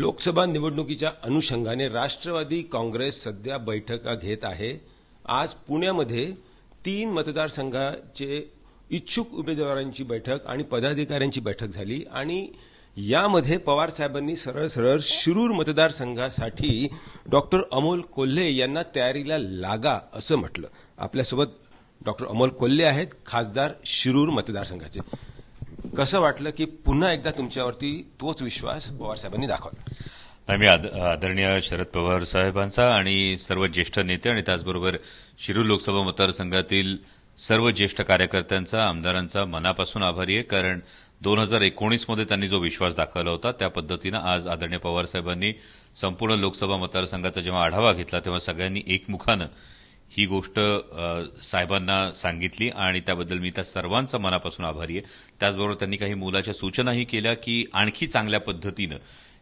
लोकसभा निवडणुकीच्या अनुषंगाने राष्ट्रवादी काँग्रेस सध्या बैठका घेत आहे। आज पुण्यामध्ये 3 मतदारसंघाचे इच्छुक उमेदवारांची बैठक आणि पदाधिकाऱ्यांची बैठक झाली आणि यामध्ये पवार साहेबांनी सरळ सरळ शिरूर मतदारसंघासाठी डॉ अमोल कोल्हे यांना तयारीला लागा असं म्हटलं। आपल्यासोबत डॉ अमोल कोल्हे आहेत, खासदार शिरूर मतदारसंघाचे। कसं वाटलं की पुन्हा एकदा तुमच्यावरती तोच विश्वास पवार साहेबांनी दाखवला? आम्ही आदरणीय शरद पवार साहेबांचा आणि सर्व ज्येष्ठ नेते आणि त्याचबरोबर शिरूर लोकसभा मतदारसंघातील सर्व ज्येष्ठ कार्यकर्त्यांचा, आमदारांचा मनापासून आभारी आहे, कारण 2019 मध्ये त्यांनी जो विश्वास दाखवला होता त्या पद्धतीनं आज आदरणीय पवार साहेबांनी संपूर्ण लोकसभा मतदारसंघाचा जेव्हा आढावा घेतला तेव्हा सगळ्यांनी एकमुखानं ही गोष्ट साहेबांना सांगितली आणि त्याबद्दल मी त्या सर्वांचा मनापासून आभारी आहे। त्याचबरोबर त्यांनी काही मोलाच्या सूचनाही केल्या की आणखी चांगल्या पद्धतीनं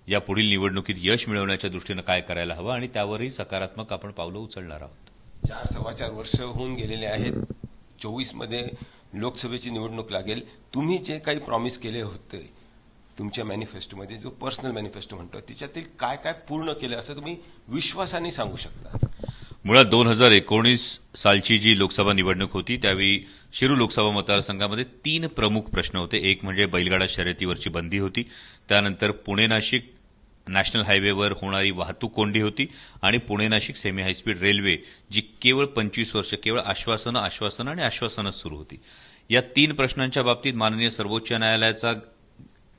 या पुढील निवडणुकीत यश मिळवण्याच्या दृष्टीनं काय करायला हवं आणि त्यावरही सकारात्मक आपण पावलं उचलणार आहोत। 4-4.25 वर्ष होऊन गेलेले आहेत, 24 मध्ये लोकसभेची निवडणूक लागेल। तुम्ही जे काही प्रॉमिस केले होते तुमच्या मॅनिफेस्टोमध्ये, जो पर्सनल मॅनिफेस्टो म्हणतो, त्याच्यातील काय काय पूर्ण केलं असं तुम्ही विश्वासाने सांगू शकता? मुळात 2019 सालची जी लोकसभा निवडणूक होती त्यावेळी शिरूर लोकसभा मतदारसंघामध्ये 3 प्रमुख प्रश्न होते। एक म्हणजे बैलगाडा शर्यतीवरची बंदी होती, त्यानंतर पुणे नाशिक नॅशनल हायवेवर होणारी वाहतूक कोंडी होती आणि Pune Nashik semi high speed railway जी केवळ 25 वर्ष केवळ आश्वासनं आश्वासनं आणि आश्वासनच सुरू होती। या 3 प्रश्नांच्या बाबतीत माननीय सर्वोच्च न्यायालयाचा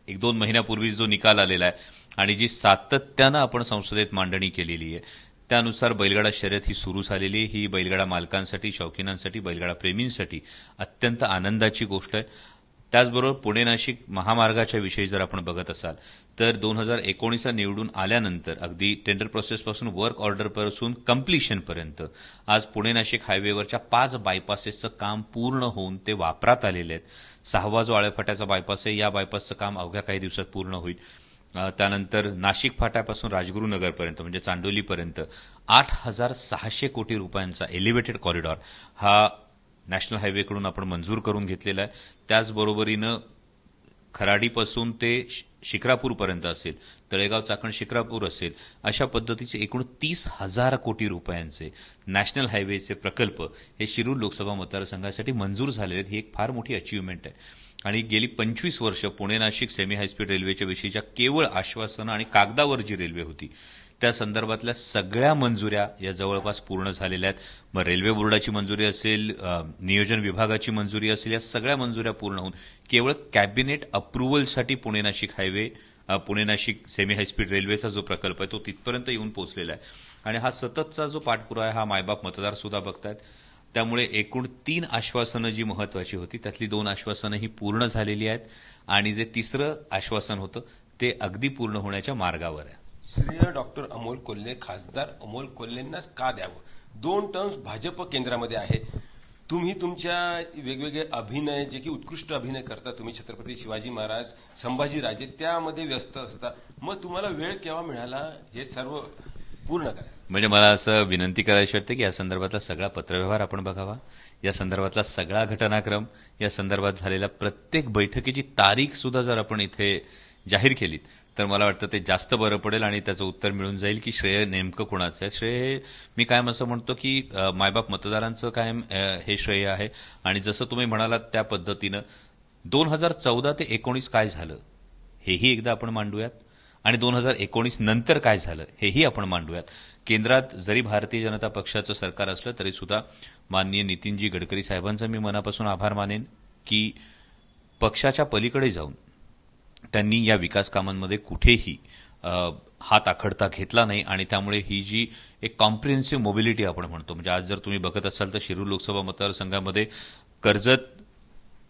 1-2 महिन्यापूर्वी जो निकाल आलेला आहे आणि जी सातत्यानं आपण संसदेत मांडणी केलेली आहे त्यानुसार बैलगाडा शर्यत ही सुरू झालेली ही बैलगाडा मालकांसाठी, शौकीनांसाठी, बैलगाडा प्रेमींसाठी अत्यंत आनंदाची गोष्ट आहे। त्याचबरोबर पुणे नाशिक महामार्गाच्या विषयी जर आपण बघत असाल तर 2019ला निवडून आल्यानंतर अगदी टेंडर प्रोसेसपासून वर्क ऑर्डरपासून कम्प्लिशनपर्यंत आज पुणे नाशिक हायवेवरच्या 5 बायपासेसचं काम पूर्ण होऊन ते वापरात आलेले आहेत। 6वा जो आळेफाट्याचा बायपास आहे या बायपासचं काम अवघ्या काही दिवसात पूर्ण होईल। त्यानंतर नाशिक फाट्यापासून राजगुरुनगरपर्यंत म्हणजे चांडोलीपर्यंत 8600 कोटी रुपयांचा एलिव्हेटेड कॉरिडॉर हा नॅशनल हायवेकडून आपण मंजूर करून घेतलेला आहे। त्याचबरोबरीनं खराडीपासून ते शिक्रापूरपर्यंत असेल, तळेगाव चाकण शिक्रापूर असेल, अशा पद्धतीचे एकूण 30,000 कोटी रुपयांचे नॅशनल हायवेचे प्रकल्प हे शिरूर लोकसभा मतदारसंघासाठी मंजूर झालेले आहेत। ही एक फार मोठी अचीव्हमेंट आहे आणि गेली 25 वर्ष पुणे नाशिक सेमी हायस्पीड रेल्वेच्या विषयीच्या केवळ आश्वासनं आणि कागदावर जी रेल्वे होती त्या संदर्भातल्या सगळ्या मंजुऱ्या या जवळपास पूर्ण झालेल्या आहेत। मग रेल्वे बोर्डाची मंजुरी असेल, नियोजन विभागाची मंजुरी असेल, या सगळ्या मंजुऱ्या पूर्ण होऊन केवळ कॅबिनेट अप्रुव्हलसाठी Pune Nashik highway, Pune Nashik semi high speed रेल्वेचा जो प्रकल्प आहे तो तिथपर्यंत येऊन पोहोचलेला आहे आणि हा सततचा जो पाठपुरावा आहे हा मायबाप मतदार सुद्धा बघतायत। त्यामुळे एकूण 3 आश्वासनं जी महत्वाची होती त्यातली 2 आश्वासनं ही पूर्ण झालेली आहेत आणि जे 3रं आश्वासन होतं ते अगदी पूर्ण होण्याच्या मार्गावर आहे। श्रेय डॉक्टर अमोल कोल्हे, खासदार अमोल कोल्हेंनाच का द्यावं? 2 टर्म्स भाजप केंद्रामध्ये आहे, तुम्ही तुमच्या वेगवेगळे अभिनय जे की उत्कृष्ट अभिनय करता, तुम्ही छत्रपती शिवाजी महाराज, संभाजीराजे त्यामध्ये व्यस्त असता, मग तुम्हाला वेळ केव्हा मिळाला हे सर्व पूर्ण करा? म्हणजे मला असं विनंती करायची वाटते की या संदर्भातला सगळा पत्रव्यवहार आपण बघावा, या संदर्भातला सगळा घटनाक्रम, या संदर्भात झालेल्या प्रत्येक बैठकीची तारीख सुद्धा जर आपण इथे जाहीर केलीत तर मला वाटतं ते जास्त बरं पडेल आणि त्याचं उत्तर मिळून जाईल की श्रेय नेमकं कोणाचं आहे। श्रेय मी कायम असं म्हणतो की मायबाप मतदारांचं कायम हे श्रेय आहे आणि जसं तुम्ही म्हणालात त्या पद्धतीनं 2014 ते 2019 काय झालं हेही एकदा आपण मांडूयात आणि 2019 नंतर काय झालं हेही आपण मांडूयात। केंद्रात जरी भारतीय जनता पक्षाचं सरकार असलं तरी सुद्धा माननीय नितीनजी गडकरी साहेबांचा मी मनापासून आभार मानेन की पक्षाच्या पलीकडे जाऊन त्यांनी या विकास कामांमध्ये कुठेही हात आखडता घेतला नाही आणि त्यामुळे ही जी एक कॉम्प्रिहेन्सिव्ह मोबिलिटी आपण म्हणतो, म्हणजे आज जर तुम्ही बघत असाल तर शिरूर लोकसभा मतदारसंघामध्ये कर्जत,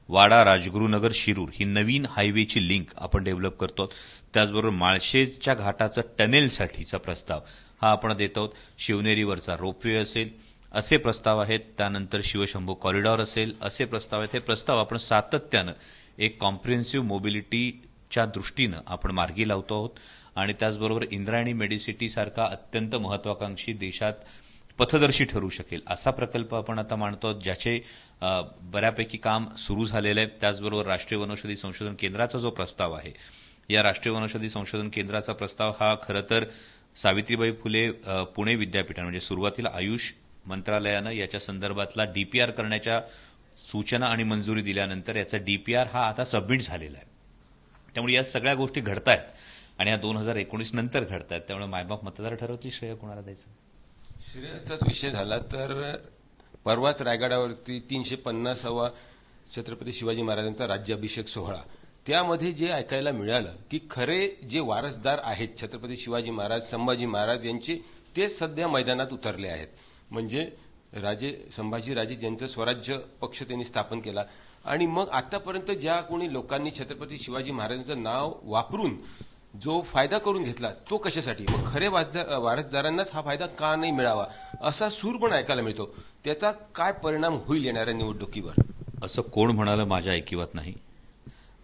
वाडा, राजगुरुनगर, शिरूर ही नवीन हायवेची लिंक आपण डेव्हलप करतो। त्याचबरोबर माळशेजच्या घाटाचं टनेलसाठीचा प्रस्ताव हा आपण देत आहोत, शिवनेरीवरचा रोपवे असेल असे प्रस्ताव आहेत, त्यानंतर शिवशंभू कॉरिडॉर असेल असे प्रस्ताव आहेत। हे प्रस्ताव आपण सातत्यानं एक कॉम्प्रिहेन्सिव्ह मोबिलिटीच्या दृष्टीनं आपण मार्गी लावतो आहोत आणि त्याचबरोबर इंद्रायणी मेडिसिटी सारखा अत्यंत महत्वाकांक्षी, देशात पथदर्शी ठरू शकेल असा प्रकल्प आपण आता मांडतो आहोत, ज्याचे बऱ्यापैकी काम सुरू झालेलं आहे। त्याचबरोबर राष्ट्रीय वनौषधी संशोधन केंद्राचा जो प्रस्ताव आहे या राष्ट्रीय वनौषधी संशोधन केंद्राचा प्रस्ताव हा खरं तर सावित्रीबाई फुले पुणे विद्यापीठानं म्हणजे सुरुवातीला आयुष मंत्रालयानं याच्या संदर्भातला डीपीआर करण्याच्या सूचना आणि मंजुरी दिल्यानंतर याचा डीपीआर हा आता सबमिट झालेला आहे। त्यामुळे या सगळ्या गोष्टी घडतायत आणि या 2019 नंतर घडतायत। त्यामुळे मायबाप मतदार ठरवतील श्रेय कोणाला द्यायचं। श्रेयाचाच विषय झाला तर परवाच रायगडावरती 350वा छत्रपती शिवाजी महाराजांचा राज्याभिषेक सोहळा, त्यामध्ये जे ऐकायला मिळालं की खरे जे वारसदार आहेत छत्रपती शिवाजी महाराज संभाजी महाराज यांचे, ते सध्या मैदानात उतरले आहेत। म्हणजे राजे संभाजीराजे यांचं स्वराज्य पक्ष त्यांनी स्थापन केला आणि मग आतापर्यंत ज्या कोणी लोकांनी छत्रपती शिवाजी महाराजांचं नाव वापरून जो फायदा करून घेतला तो कशासाठी, मग खरे वारसदारांनाच हा फायदा का नाही मिळावा असा सूर पण ऐकायला मिळतो। त्याचा काय परिणाम होईल येणाऱ्या निवडणुकीवर असं कोण म्हणालं माझ्या ऐकिवात नाही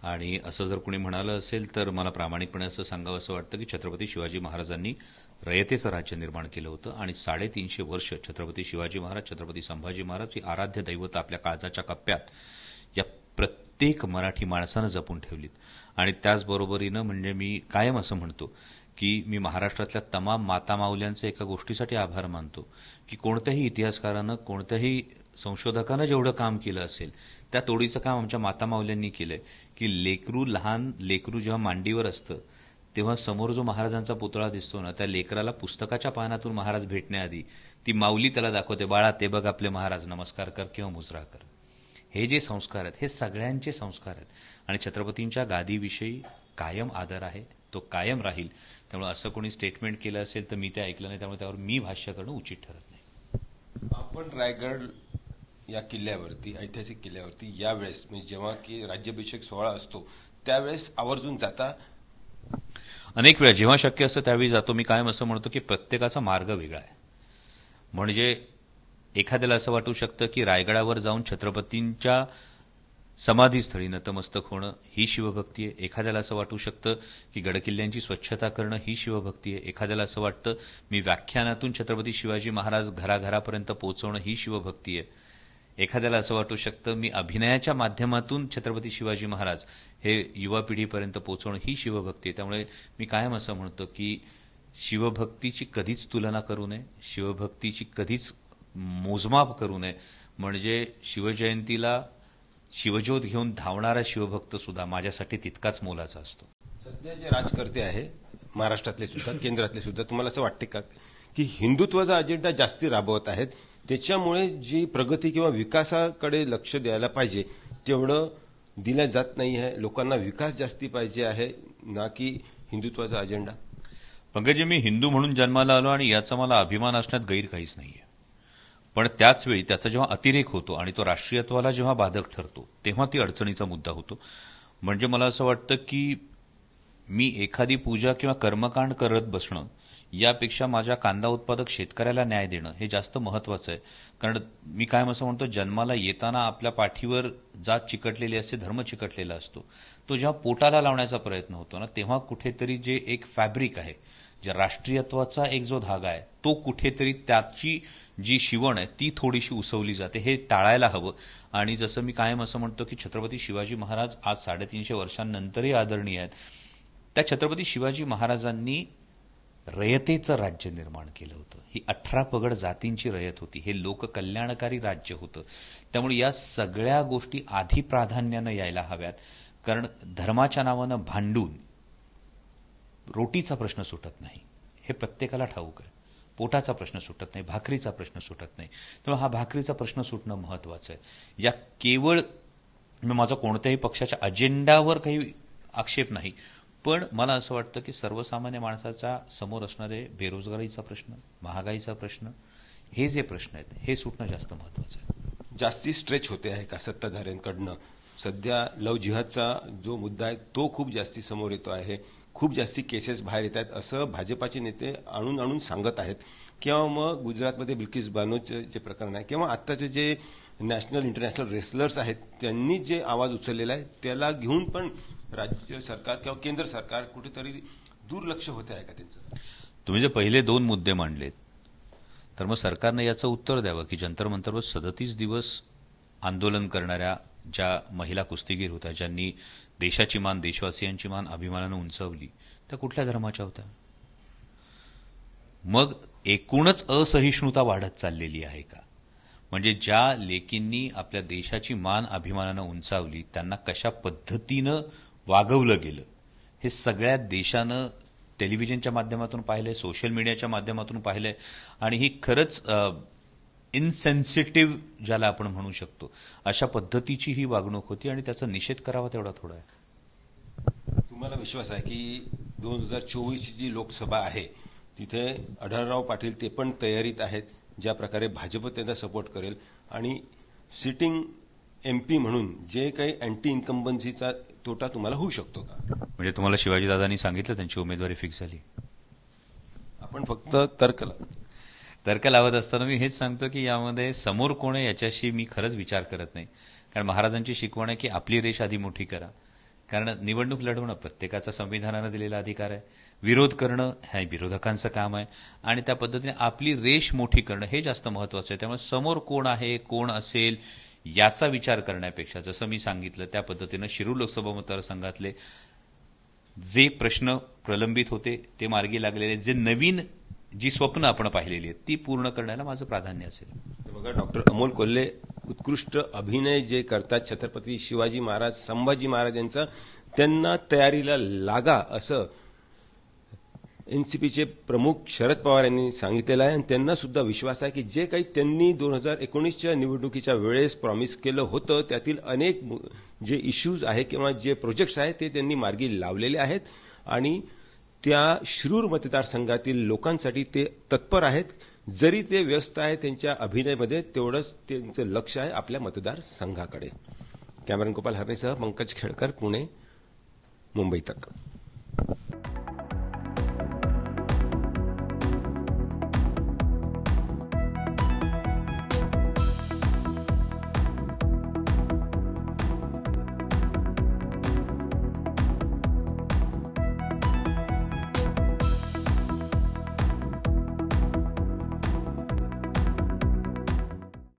आणि असं जर कोणी म्हणालं असेल तर मला प्रामाणिकपणे असं सांगावं असं वाटतं की छत्रपती शिवाजी महाराजांनी रयतेचं राज्य निर्माण केलं होतं आणि 350 वर्ष छत्रपती शिवाजी महाराज छत्रपती संभाजी महाराज ही आराध्य दैवत आपल्या काळजाच्या कप्प्यात या प्रत्येक मराठी माणसानं जपून ठेवलीत। आणि त्याचबरोबरीनं म्हणजे मी कायम असं म्हणतो की मी महाराष्ट्रातल्या तमाम मातामावल्यांचं एका गोष्टीसाठी आभार मानतो की कोणत्याही इतिहासकारानं कोणत्याही संशोधकानं जेवढं काम केलं असेल त्या तोडीचं काम आमच्या मातामावल्यांनी केलंय की लेकरू लहान लेकरू जेव्हा मांडीवर असतं तेव्हा समोर जो महाराजांचा पुतळा दिसतो ना त्या लेकराला पुस्तकाच्या पानातून महाराज भेटण्याआधी ती माऊली त्याला दाखवते, बाळा ते बघ आपले महाराज, नमस्कार कर किंवा मुजरा कर। हे जे संस्कार आहेत हे सगळ्यांचे संस्कार आहेत आणि छत्रपतींच्या गादीविषयी कायम आदर आहे, तो कायम राहील। त्यामुळे असं कोणी स्टेटमेंट केलं असेल तर मी ते ऐकलं नाही, त्यामुळे त्यावर मी भाष्य करणं उचित ठरत नाही। आपण रायगड या किल्ल्यावरती ऐतिहासिक किल्ल्यावरती यावेळेस म्हणजे जेव्हा की राज्याभिषेक सोहळा असतो त्यावेळेस आवर्जून जाता, अनेक वेळा जेव्हा शक्य असतं त्यावेळी जातो। मी कायम असं म्हणतो की प्रत्येकाचा मार्ग वेगळा आहे, म्हणजे एखाद्याला असं वाटू शकतं की रायगडावर जाऊन छत्रपतींच्या समाधीस्थळी नतमस्तक होणं ही शिवभक्ती आहे, एखाद्याला असं वाटू शकतं की गडकिल्ल्यांची स्वच्छता करणं ही शिवभक्ती आहे, एखाद्याला असं वाटतं मी व्याख्यानातून छत्रपती शिवाजी महाराज घराघरापर्यंत पोहोचवणं ही शिवभक्ती आहे, एखाद्याला असं वाटू शकतं मी अभिनयाच्या माध्यमातून छत्रपती शिवाजी महाराज हे युवा पिढीपर्यंत पोहोचवणं ही शिवभक्ती आहे। त्यामुळे मी कायम असं म्हणतो की शिवभक्तीची कधीच तुलना करू नये, शिवभक्तीची कधीच मोजमाप करू नये। म्हणजे शिवजयंतीला शिवज्योत घेऊन धावणारा शिवभक्त सुद्धा माझ्यासाठी तितकाच मोलाचा असतो। सध्या जे राजकर्ते आहे महाराष्ट्रातले सुद्धा केंद्रातले सुद्धा, तुम्हाला असं वाटते का की हिंदुत्वाचा अजेंडा जास्ती राबवत आहेत त्याच्यामुळे जी प्रगती किंवा विकासाकडे लक्ष द्यायला पाहिजे तेवढं दिलं जात नाही आहे, लोकांना विकास जास्ती पाहिजे आहे ना की हिंदुत्वाचा अजेंडा? पंकजी, मी हिंदू म्हणून जन्माला आलो आणि याचा मला अभिमान असण्यात गैर काहीच नाहीये, पण त्याचवेळी त्याचा जेव्हा अतिरेक होतो आणि तो राष्ट्रीयत्वाला जेव्हा बाधक ठरतो तेव्हा ती अडचणीचा मुद्दा होतो। म्हणजे मला असं वाटतं की मी एखादी पूजा किंवा कर्मकांड करत बसणं यापेक्षा माझ्या कांदा उत्पादक शेतकऱ्याला न्याय देणं हे जास्त महत्वाचं आहे। कारण मी कायम असं म्हणतो, जन्माला येताना आपल्या पाठीवर जात चिकटलेली असते, धर्म चिकटलेला असतो, तो जेव्हा पोटाला लावण्याचा प्रयत्न होतो ना तेव्हा कुठेतरी जे एक फॅब्रिक आहे, जे राष्ट्रीयत्वाचा एक जो धागा आहे तो कुठेतरी त्याची जी शिवण आहे ती थोडीशी उसवली जाते, हे टाळायला हवं। आणि जसं मी कायम असं म्हणतो की छत्रपती शिवाजी महाराज आज 350 वर्षांनंतरही आदरणीय आहेत, त्या छत्रपती शिवाजी महाराजांनी रयतेचं राज्य निर्माण केलं होतं, ही 18 पगड जातींची रयत होती, हे लोककल्याणकारी राज्य होतं। त्यामुळे या सगळ्या गोष्टी आधी प्राधान्यानं यायला हव्यात, कारण धर्माच्या नावानं भांडून रोटीचा प्रश्न सुटत नाही हे प्रत्येकाला ठाऊक आहे, पोटाचा प्रश्न सुटत नाही, भाकरीचा प्रश्न सुटत नाही, त्यामुळे हा भाकरीचा प्रश्न सुटणं महत्वाचं आहे। या केवळ माझा कोणत्याही पक्षाच्या अजेंडावर काही आक्षेप नाही, पण मला असं वाटतं की सर्वसामान्य माणसाच्या समोर असणारे बेरोजगारीचा प्रश्न, महागाईचा प्रश्न, हे जे प्रश्न आहेत हे सुटणं जास्त महत्वाचं आहे। जास्ती स्ट्रेच होते आहे का सत्ताधाऱ्यांकडनं? सध्या लव जिहादचा जो मुद्दा आहे तो खूप जास्ती समोर येतो आहे, खूप जास्ती केसेस बाहेर येत आहेत असं भाजपाचे नेते आणून आणून सांगत आहेत, किंवा मग गुजरातमध्ये बिल्किस बानूचं जे प्रकरण आहे किंवा आत्ताचे जे नॅशनल इंटरनॅशनल रेसलर्स आहेत त्यांनी जे आवाज उचललेला आहे त्याला घेऊन पण राज्य सरकार किंवा केंद्र सरकार कुठेतरी दुर्लक्ष होते आहे का त्यांचं? तुम्ही जे पहिले 2 मुद्दे मांडलेत तर मग सरकारनं याचं उत्तर द्यावं की जंतर मंतरवर 37 दिवस आंदोलन करणाऱ्या ज्या महिला कुस्तीगीर होत्या, ज्यांनी देशाची मान, देशवासियांची मान अभिमानानं उंचावली, त्या कुठल्या धर्माच्या होत्या? मग एकूणच असहिष्णुता वाढत चाललेली आहे का? म्हणजे ज्या लेकींनी आपल्या देशाची मान अभिमानानं उंचावली त्यांना कशा पद्धतीनं वागवलं गेलं हे सगळ्या देशानं टेलिव्हिजनच्या माध्यमातून पाहिलंय, सोशल मीडियाच्या माध्यमातून पाहिलंय. आणि ही खरंच इनसेन्सिटिव्ह ज्याला आपण म्हणू शकतो अशा पद्धतीची ही वागणूक होती आणि त्याचा निषेध करावा तेवढा थोडा आहे. तुम्हाला विश्वास आहे की 2024 जी लोकसभा आहे तिथे आढळराव पाटील ते पण तयारीत आहेत, ज्या प्रकारे भाजप त्यांना सपोर्ट करेल आणि सिटिंग एमपी म्हणून जे काही अँटी इन्कम्बन्सीचा तोटा तुम्हाला होऊ शकतो का? म्हणजे तुम्हाला शिवाजीदादांनी सांगितलं त्यांची उमेदवारी फिक्स झाली, आपण फक्त तर्क लावत असताना मी हेच सांगतो की यामध्ये समोर कोण आहे याच्याशी मी खरंच विचार करत नाही. कारण महाराजांची शिकवण आहे की आपली रेष आधी मोठी करा, कारण निवडणूक लढवणं प्रत्येकाचा संविधानानं दिलेला अधिकार आहे, विरोध करणं हे विरोधकांचं काम आहे आणि त्या पद्धतीने आपली रेष मोठी करणं हे जास्त महत्वाचं आहे. त्यामुळे समोर कोण आहे, कोण असेल याचा विचार करण्यापेक्षा जसं मी सांगितलं त्या पद्धतीनं शिरूर लोकसभा मतदारसंघातले जे प्रश्न प्रलंबित होते ते मार्गी लागलेले, जे नवीन जी स्वप्न आपण पाहिलेली आहेत ती पूर्ण करण्याला माझं प्राधान्य असेल. बघा डॉ अमोल कोल्हे उत्कृष्ट अभिनय जे करतात छत्रपती शिवाजी महाराज, संभाजी महाराज यांचा, त्यांना तयारीला लागा असं एनसीपीचे प्रमुख शरद पवार यांनी सांगितलेलं आहे. आणि त्यांना सुद्धा विश्वास आहे की जे काही त्यांनी 2019च्या निवडणुकीच्या वेळेस प्रॉमिस केलं होतं त्यातील अनेक जे इश्यूज आहेत किंवा जे प्रोजेक्ट्स आहेत ते त्यांनी मार्गी लावलेले आहेत आणि त्या शिरूर मतदारसंघातील लोकांसाठी ते तत्पर आहेत. जरी ते व्यस्त आहेत त्यांच्या अभिनयामध्ये, तेवढंच त्यांचं लक्ष आहे आपल्या मतदारसंघाकडे. कॅमेरामन गोपाल हरणेसह पंकज खेळकर, पुणे मुंबई तक.